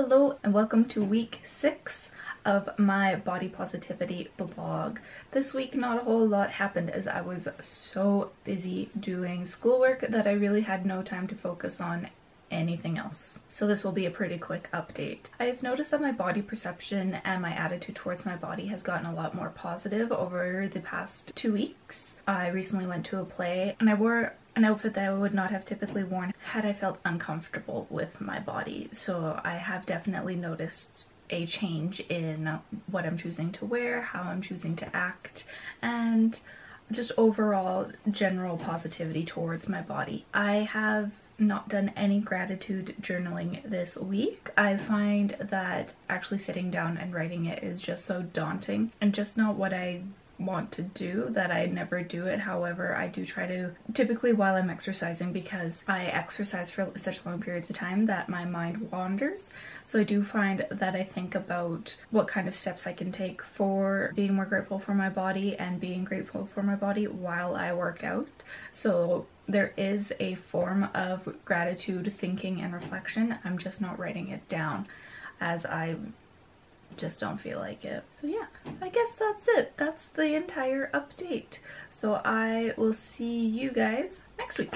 Hello and welcome to week 6 of my body positivity blog. This week not a whole lot happened as I was so busy doing schoolwork that I really had no time to focus on anything else. So this will be a pretty quick update. I have noticed that my body perception and my attitude towards my body has gotten a lot more positive over the past 2 weeks. I recently went to a play and I wore an outfit that I would not have typically worn had I felt uncomfortable with my body. So I have definitely noticed a change in what I'm choosing to wear, how I'm choosing to act, and just overall general positivity towards my body. I have not done any gratitude journaling this week. I find that actually sitting down and writing it is just so daunting and just not what I want to do, that I never do it. However, I do try to, typically while I'm exercising, because I exercise for such long periods of time that my mind wanders. So I do find that I think about what kind of steps I can take for being more grateful for my body and being grateful for my body while I work out. So there is a form of gratitude thinking and reflection. I'm just not writing it down as I just don't feel like it. So yeah, I guess that's it. That's the entire update. So I will see you guys next week.